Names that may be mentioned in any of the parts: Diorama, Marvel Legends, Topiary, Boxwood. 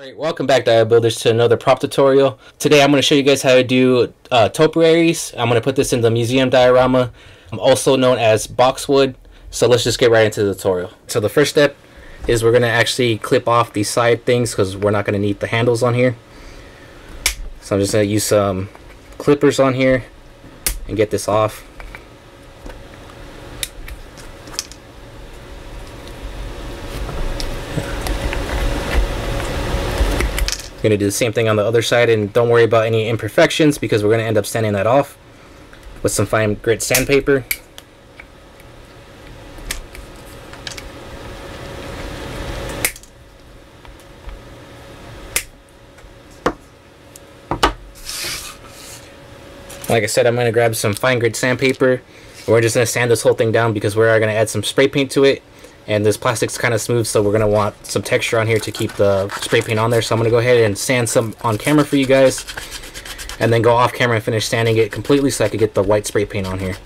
Alright, welcome back Dial Builders to another prop tutorial. Today I'm going to show you guys how to do topiaries. I'm going to put this in the museum diorama, also known as boxwood. So let's just get right into the tutorial. So the first step is we're going to actually clip off these side things because we're not going to need the handles on here. So I'm just going to use some clippers on here and get this off. Going to do the same thing on the other side, and don't worry about any imperfections because we're going to end up sanding that off with some fine grit sandpaper. Like I said, I'm going to grab some fine grit sandpaper. We're just going to sand this whole thing down because we are going to add some spray paint to it. And this plastic's kind of smooth, so we're going to want some texture on here to keep the spray paint on there. So I'm going to go ahead and sand some on camera for you guys, and then go off camera and finish sanding it completely so I can get the white spray paint on here.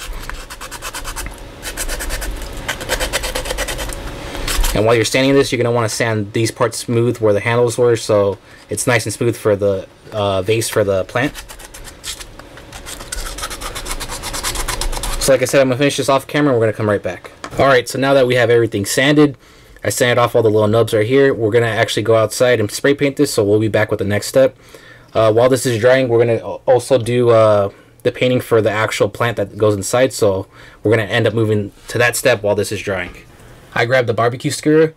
And while you're sanding this, you're going to want to sand these parts smooth where the handles were, so it's nice and smooth for the vase for the plant. So like I said, I'm going to finish this off camera and we're going to come right back. Alright, so now that we have everything sanded, I sanded off all the little nubs right here. We're going to actually go outside and spray paint this, so we'll be back with the next step. While this is drying, we're going to also do the painting for the actual plant that goes inside, so we're going to end up moving to that step while this is drying. I grabbed the barbecue skewer.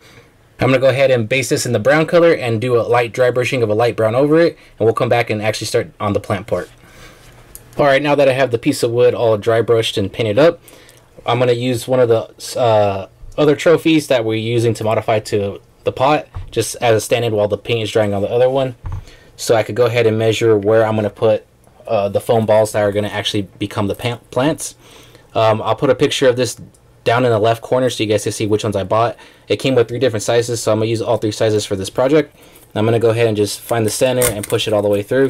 I'm going to go ahead and base this in the brown color and do a light dry brushing of a light brown over it, and we'll come back and actually start on the plant part. Alright, now that I have the piece of wood all dry brushed and painted up, I'm going to use one of the other trophies that we're using to modify to the pot just as a stand-in while the paint is drying on the other one. So I could go ahead and measure where I'm going to put the foam balls that are going to actually become the plants. I'll put a picture of this down in the left corner so you guys can see which ones I bought. It came with 3 different sizes, so I'm going to use all 3 sizes for this project. And I'm going to go ahead and just find the center and push it all the way through.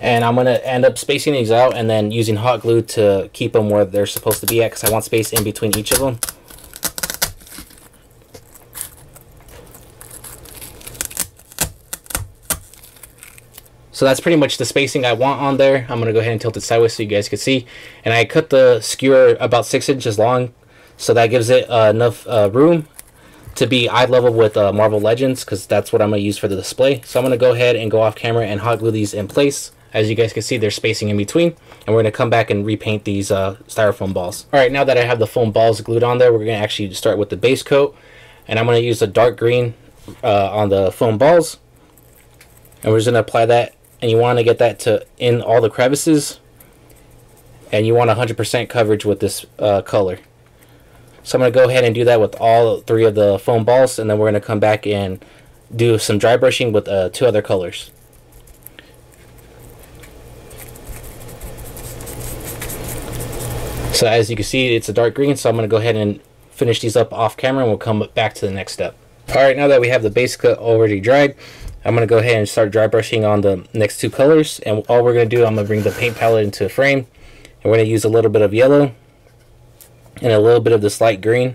And I'm going to end up spacing these out and then using hot glue to keep them where they're supposed to be at because I want space in between each of them. So that's pretty much the spacing I want on there. I'm going to go ahead and tilt it sideways so you guys can see. And I cut the skewer about 6 inches long, so that gives it enough room to be eye level with Marvel Legends because that's what I'm going to use for the display. So I'm going to go ahead and go off camera and hot glue these in place. As you guys can see, there's spacing in between, and we're going to come back and repaint these styrofoam balls. All right, now that I have the foam balls glued on there, we're going to actually start with the base coat, and I'm going to use a dark green on the foam balls, and we're just going to apply that, and you want to get that to in all the crevices, and you want 100% coverage with this color. So I'm going to go ahead and do that with all 3 of the foam balls, and then we're going to come back and do some dry brushing with 2 other colors. So as you can see, it's a dark green, so I'm going to go ahead and finish these up off camera and we'll come back to the next step. Alright, now that we have the base coat already dried, I'm going to go ahead and start dry brushing on the next 2 colors. And all we're going to do, I'm going to bring the paint palette into a frame, and we're going to use a little bit of yellow and a little bit of this light green.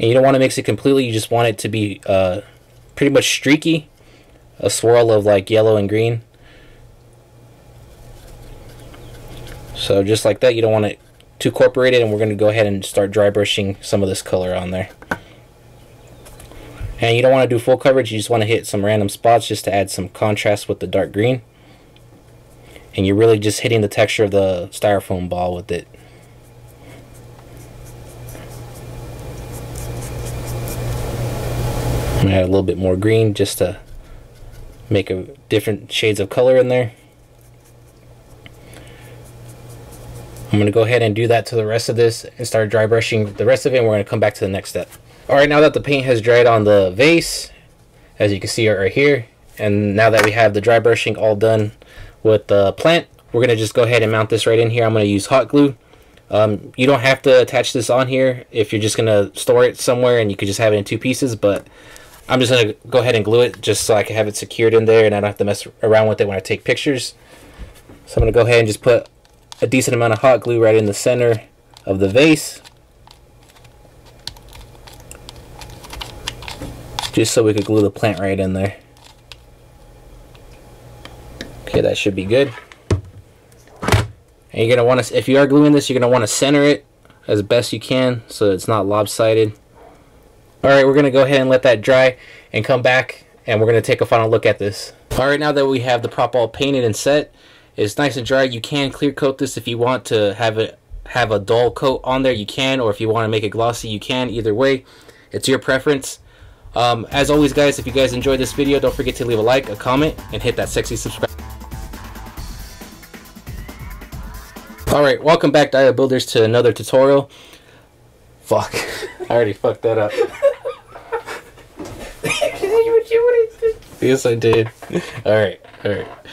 And you don't want to mix it completely, you just want it to be pretty much streaky, a swirl of like yellow and green. So just like that, you don't want it too corporated, and we're going to go ahead and start dry brushing some of this color on there. And you don't want to do full coverage, you just want to hit some random spots just to add some contrast with the dark green. And you're really just hitting the texture of the styrofoam ball with it. I'm going to add a little bit more green just to make different shades of color in there. I'm going to go ahead and do that to the rest of this and start dry brushing the rest of it, and we're going to come back to the next step. Alright, now that the paint has dried on the vase, as you can see right here, and now that we have the dry brushing all done with the plant, we're going to just go ahead and mount this right in here. I'm going to use hot glue. You don't have to attach this on here if you're just going to store it somewhere, and you could just have it in 2 pieces, but I'm just going to go ahead and glue it just so I can have it secured in there and I don't have to mess around with it when I take pictures. So I'm going to go ahead and just put a decent amount of hot glue right in the center of the vase. just so we could glue the plant right in there. Okay, that should be good. And you're gonna want to, if you are gluing this, you're gonna want to center it as best you can so it's not lopsided. All right, we're gonna go ahead and let that dry and come back and we're gonna take a final look at this. All right, now that we have the prop all painted and set, it's nice and dry. You can clear coat this if you want to have it have a dull coat on there, you can, or if you want to make it glossy, you can. Either way, it's your preference. As always, guys, if you guys enjoyed this video, don't forget to leave a like, a comment, and hit that sexy subscribe. Alright, welcome back, Dia Builders, to another tutorial. Fuck. I already fucked that up. Yes, I did. Alright, alright.